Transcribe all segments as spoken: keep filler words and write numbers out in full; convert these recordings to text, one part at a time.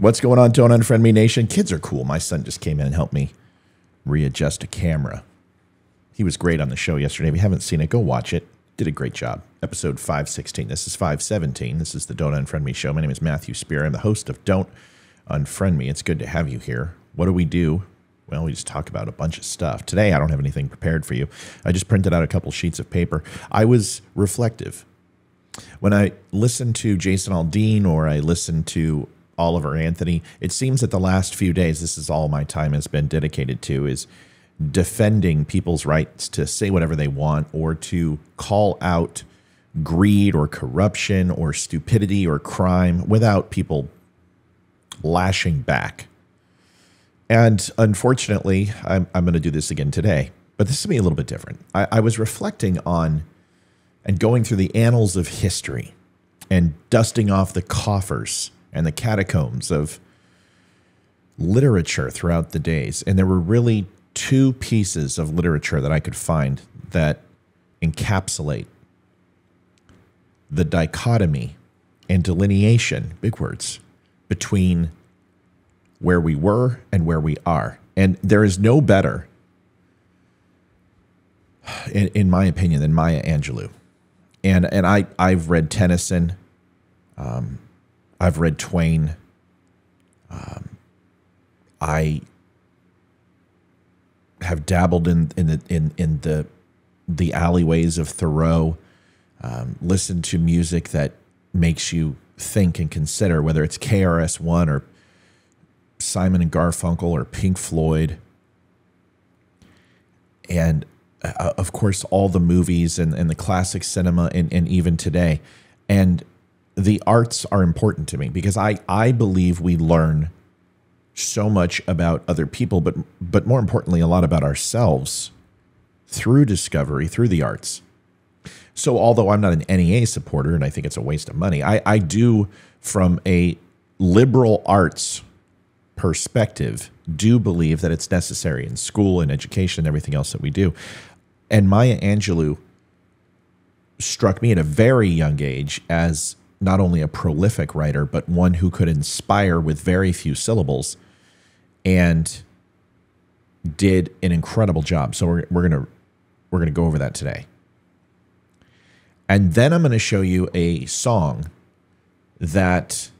What's going on, Don't Unfriend Me Nation? Kids are cool. My son just came in and helped me readjust a camera. He was great on the show yesterday. If you haven't seen it, go watch it. Did a great job. Episode five sixteen. This is five seventeen. This is the Don't Unfriend Me Show. My name is Matthew Spear. I'm the host of Don't Unfriend Me. It's good to have you here. What do we do? Well, we just talk about a bunch of stuff. Today, I don't have anything prepared for you. I just printed out a couple sheets of paper. I was reflective. When I listen to Jason Aldean or I listen to Oliver Anthony, it seems that the last few days, this is all my time has been dedicated to, is defending people's rights to say whatever they want or to call out greed or corruption or stupidity or crime without people lashing back. And unfortunately, I'm, I'm going to do this again today, but this is going to be a little bit different. I, I was reflecting on and going through the annals of history and dusting off the coffers and the catacombs of literature throughout the days. And there were really two pieces of literature that I could find that encapsulate the dichotomy and delineation, big words, between where we were and where we are. And there is no better, in, in my opinion, than Maya Angelou. And, and I, I've read Tennyson. Um, I've read Twain. Um, I have dabbled in, in, the, in, in the, the alleyways of Thoreau. Um, listened to music that makes you think and consider, whether it's K R S One or Simon and Garfunkel or Pink Floyd, and uh, of course all the movies and, and the classic cinema and, and even today. And the arts are important to me because I, I believe we learn so much about other people, but but more importantly, a lot about ourselves through discovery, through the arts. So although I'm not an N E A supporter and I think it's a waste of money, I, I do, from a liberal arts perspective, do believe that it's necessary in school and education and everything else that we do. And Maya Angelou struck me at a very young age as not only a prolific writer, but one who could inspire with very few syllables and did an incredible job. So we're, we're gonna we're gonna go over that today. And then I'm gonna show you a song that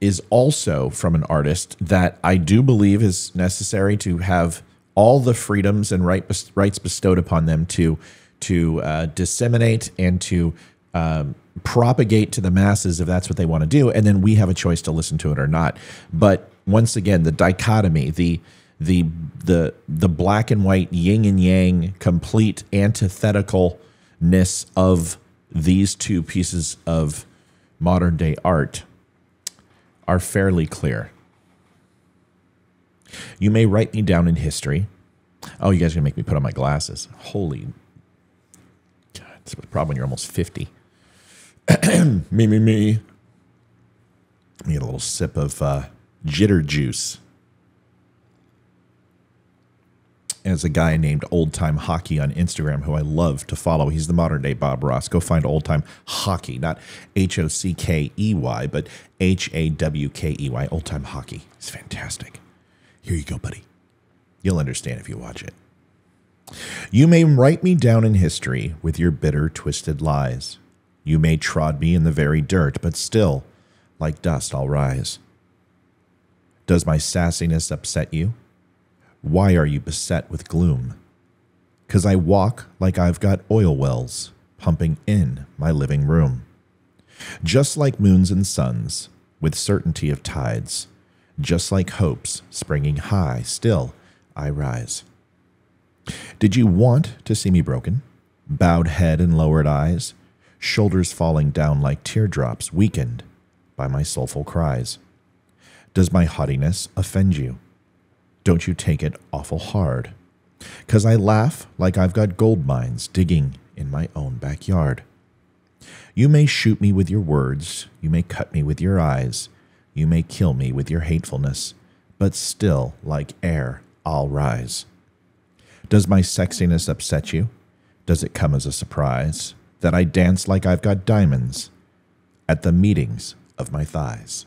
is also from an artist that I do believe is necessary to have all the freedoms and rights bestowed upon them to, to uh, disseminate and to um, propagate to the masses if that's what they want to do. And then we have a choice to listen to it or not. But once again, the dichotomy, the, the, the, the black and white, yin and yang, complete antitheticalness of these two pieces of modern day art are fairly clear. You may write me down in history. Oh, you guys are going to make me put on my glasses. Holy God, that's the problem when you're almost fifty. me, me, me. Let me get a little sip of uh, jitter juice. There's a guy named Old Time Hockey on Instagram who I love to follow. He's the modern day Bob Ross. Go find Old Time Hockey, not H O C K E Y, but H A W K E Y, Old Time Hockey. It's fantastic. Here you go, buddy. You'll understand if you watch it. You may write me down in history with your bitter, twisted lies. You may trod me in the very dirt, but still, like dust, I'll rise. Does my sassiness upset you? Why are you beset with gloom? 'Cause I walk like I've got oil wells pumping in my living room. Just like moons and suns, with certainty of tides, just like hopes springing high, still I rise. Did you want to see me broken? Bowed head and lowered eyes, shoulders falling down like teardrops, weakened by my soulful cries. Does my haughtiness offend you? Don't you take it awful hard? 'Cause I laugh like I've got gold mines digging in my own backyard. You may shoot me with your words. You may cut me with your eyes. You may kill me with your hatefulness. But still, like air, I'll rise. Does my sexiness upset you? Does it come as a surprise that I dance like I've got diamonds at the meetings of my thighs?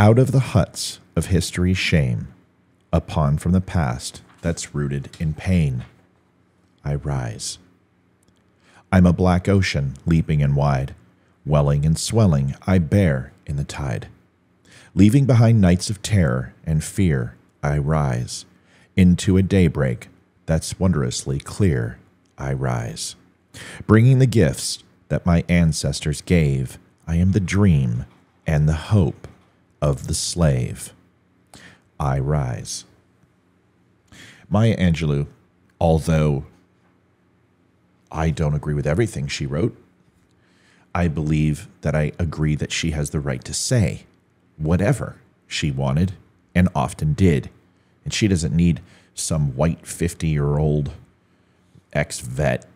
Out of the huts of history's shame, a pawn from the past that's rooted in pain, I rise. I'm a black ocean leaping and wide, welling and swelling I bear in the tide. Leaving behind nights of terror and fear, I rise. Into a daybreak that's wondrously clear, I rise. Bringing the gifts that my ancestors gave, I am the dream and the hope of the slave. I rise. Maya Angelou, although I don't agree with everything she wrote, I believe that I agree that she has the right to say whatever she wanted and often did. And she doesn't need some white fifty-year-old ex-vet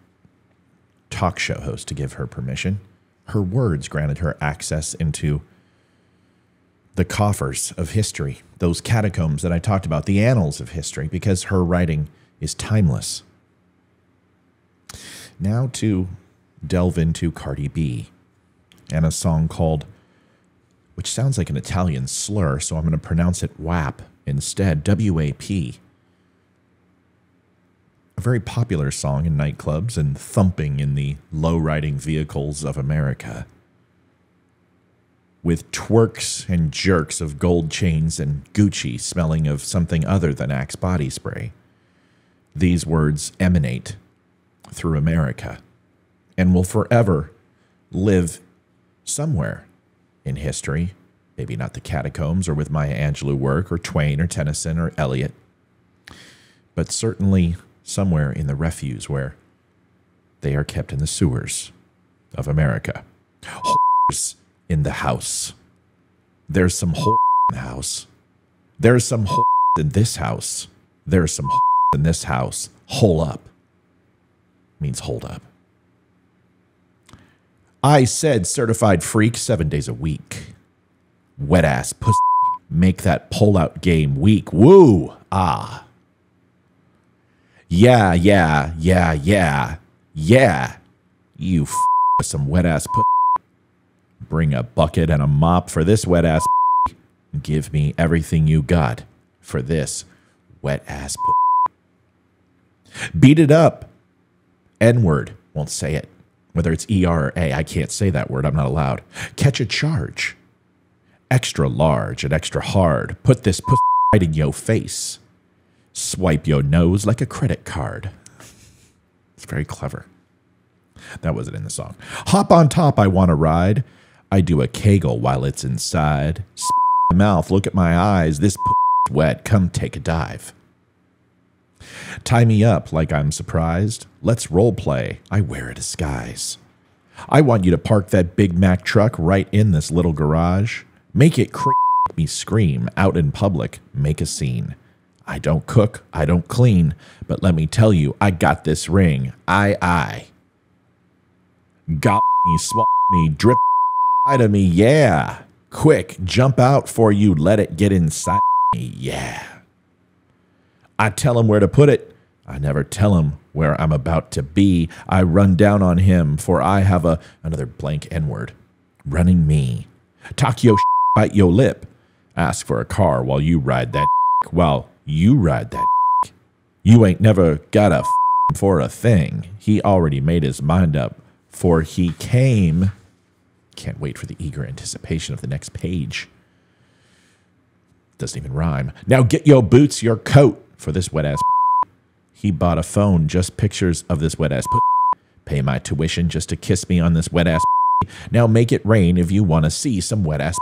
talk show host to give her permission. Her words granted her access into the coffers of history, those catacombs that I talked about, the annals of history, because her writing is timeless. Now to delve into Cardi B and a song called, which sounds like an Italian slur, so I'm going to pronounce it W A P instead, W A P. A very popular song in nightclubs and thumping in the low-riding vehicles of America, with twerks and jerks of gold chains and Gucci smelling of something other than Axe Body Spray. These words emanate through America and will forever live somewhere in history. Maybe not the catacombs or with Maya Angelou work or Twain or Tennyson or Eliot, but certainly somewhere in the refuse where they are kept in the sewers of America. Whores in the house. There's some whore in the house. There's some whore in this house. There's some whore in this house. Hole up means hold up. I said certified freak seven days a week. Wet ass pussy. Make that pull out game weak. Woo. Ah. Yeah, yeah, yeah, yeah, yeah. You f with some wet ass pussy. Bring a bucket and a mop for this wet ass pussy. Give me everything you got for this wet ass pussy. Beat it up. N-word. Won't say it. Whether it's E R or A, I can't say that word. I'm not allowed. Catch a charge. Extra large and extra hard. Put this pussy right in your face. Swipe your nose like a credit card. It's very clever. That wasn't in the song. Hop on top, I want to ride. I do a kegel while it's inside. Spit in my mouth, look at my eyes. This pussy's wet, come take a dive. Tie me up like I'm surprised. Let's role play. I wear a disguise. I want you to park that Big Mac truck right in this little garage. Make it cr- make me scream out in public. Make a scene. I don't cook. I don't clean. But let me tell you, I got this ring. I, I. Gobble me, swallow me, drip out of me. Yeah. Quick, jump out for you. Let it get inside me. Yeah. I tell him where to put it. I never tell him where I'm about to be. I run down on him, for I have a another blank N-word running me. Talk yo, sh bite yo lip. Ask for a car while you ride that. Sh while you ride that. Sh you ain't never got a f for a thing. He already made his mind up, for he came. Can't wait for the eager anticipation of the next page. Doesn't even rhyme. Now get your boots, your coat. For this wet ass, he bought a phone, just pictures of this wet ass. Pay my tuition just to kiss me on this wet ass. Now make it rain if you want to see some wet ass.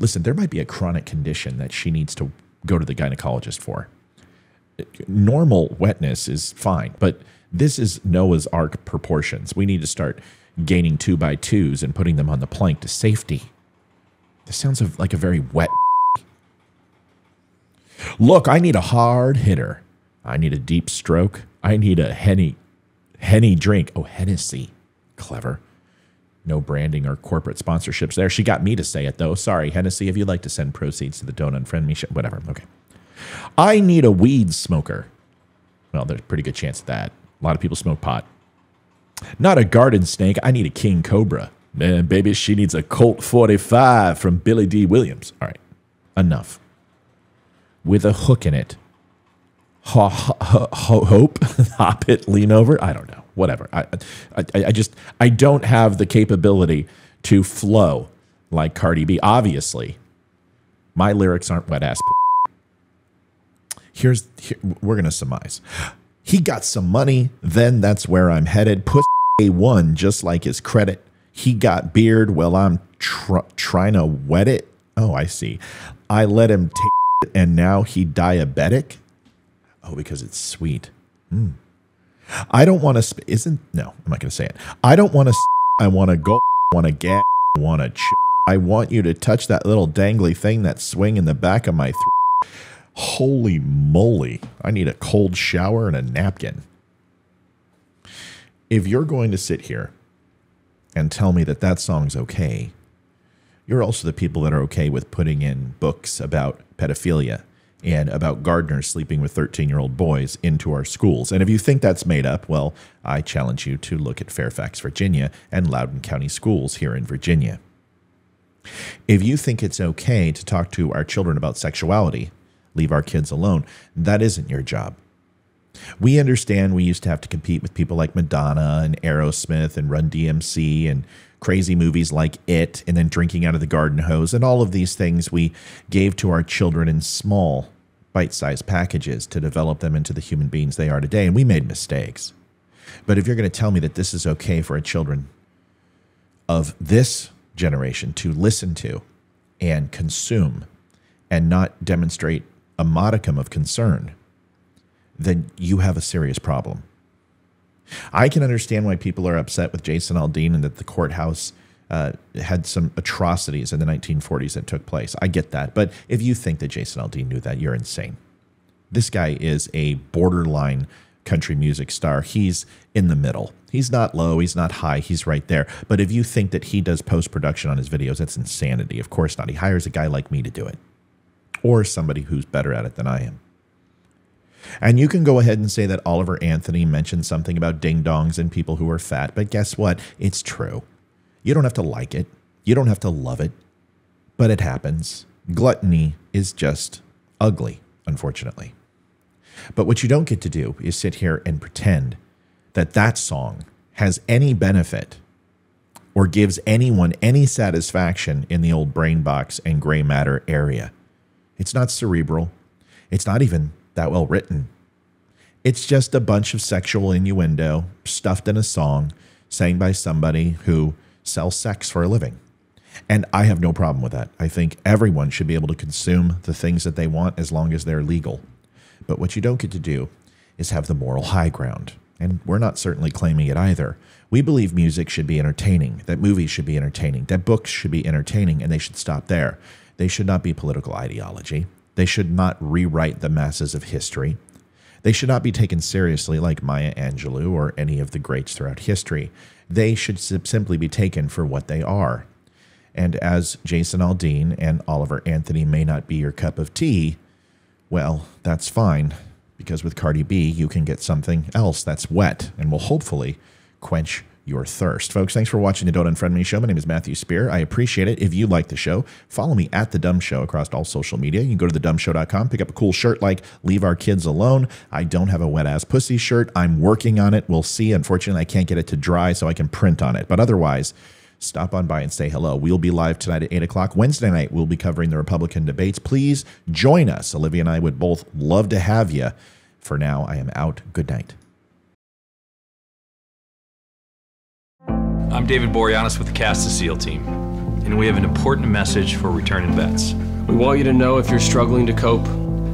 Listen, there might be a chronic condition that she needs to go to the gynecologist for. Normal wetness is fine, but this is Noah's Ark proportions. We need to start gaining two by twos and putting them on the plank to safety. This sounds like a very wet. Look, I need a hard hitter. I need a deep stroke. I need a Henny, Henny drink. Oh, Hennessy. Clever. No branding or corporate sponsorships there. She got me to say it, though. Sorry, Hennessy, if you'd like to send proceeds to the Don't Unfriend Me Show. Whatever. Okay. I need a weed smoker. Well, there's a pretty good chance of that. A lot of people smoke pot. Not a garden snake. I need a king cobra. Man, baby, she needs a Colt forty-five from Billy D. Williams. All right, enough. With a hook in it. Ho, ho, ho, ho, hope, hop it, lean over. I don't know. Whatever. I, I, I just, I don't have the capability to flow like Cardi B. Obviously, my lyrics aren't wet ass. Here's, here, we're going to surmise. He got some money. Then that's where I'm headed. Pussy A one, just like his credit. He got beard. Well, I'm tr trying to wet it. Oh, I see. I let him take it and now he diabetic. Oh, because it's sweet. Mm. I don't want to, isn't, no, I'm not going to say it. I don't want to, I want to go, I want to get, I want to, I want you to touch that little dangly thing, that swing in the back of my throat. Holy moly. I need a cold shower and a napkin. If you're going to sit here and tell me that that song's okay, you're also the people that are okay with putting in books about pedophilia and about gardeners sleeping with thirteen-year-old boys into our schools. And if you think that's made up, well, I challenge you to look at Fairfax, Virginia, and Loudoun County Schools here in Virginia. If you think it's okay to talk to our children about sexuality, leave our kids alone, that isn't your job. We understand we used to have to compete with people like Madonna and Aerosmith and Run D M C and crazy movies like It, and then drinking out of the garden hose, and all of these things we gave to our children in small, bite-sized packages to develop them into the human beings they are today, and we made mistakes. But if you're going to tell me that this is okay for our children of this generation to listen to and consume and not demonstrate a modicum of concern, then you have a serious problem. I can understand why people are upset with Jason Aldean and that the courthouse uh, had some atrocities in the nineteen forties that took place. I get that. But if you think that Jason Aldean knew that, you're insane. This guy is a borderline country music star. He's in the middle. He's not low. He's not high. He's right there. But if you think that he does post-production on his videos, that's insanity. Of course not. He hires a guy like me to do it, or somebody who's better at it than I am. And you can go ahead and say that Oliver Anthony mentioned something about ding-dongs and people who are fat, but guess what? It's true. You don't have to like it. You don't have to love it, but it happens. Gluttony is just ugly, unfortunately. But what you don't get to do is sit here and pretend that that song has any benefit or gives anyone any satisfaction in the old brain box and gray matter area. It's not cerebral. It's not even that well written. It's just a bunch of sexual innuendo stuffed in a song sang by somebody who sells sex for a living. And I have no problem with that. I think everyone should be able to consume the things that they want as long as they're legal. But what you don't get to do is have the moral high ground. And we're not certainly claiming it either. We believe music should be entertaining, that movies should be entertaining, that books should be entertaining, and they should stop there. They should not be political ideology. They should not rewrite the masses of history. They should not be taken seriously like Maya Angelou or any of the greats throughout history. They should simply be taken for what they are. And as Jason Aldean and Oliver Anthony may not be your cup of tea, well, that's fine, because with Cardi B, you can get something else that's wet and will hopefully quench your thirst. Folks, thanks for watching the Don't Unfriend Me Show. My name is Matthew Spear. I appreciate it. If you like the show, follow me at The Dumb Show across all social media. You can go to the dumb show dot com, pick up a cool shirt like Leave Our Kids Alone. I don't have a wet-ass pussy shirt. I'm working on it. We'll see. Unfortunately, I can't get it to dry, so I can print on it. But otherwise, stop on by and say hello. We'll be live tonight at eight o'clock. Wednesday night, we'll be covering the Republican debates. Please join us. Olivia and I would both love to have you. For now, I am out. Good night. I'm David Boreanaz with the cast of SEAL Team, and we have an important message for returning vets. We want you to know if you're struggling to cope,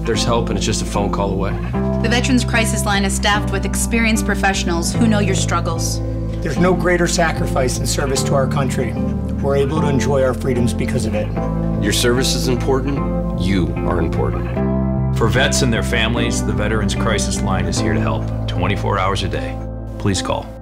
there's help and it's just a phone call away. The Veterans Crisis Line is staffed with experienced professionals who know your struggles. There's no greater sacrifice in service to our country. We're able to enjoy our freedoms because of it. Your service is important, you are important. For vets and their families, the Veterans Crisis Line is here to help twenty-four hours a day. Please call.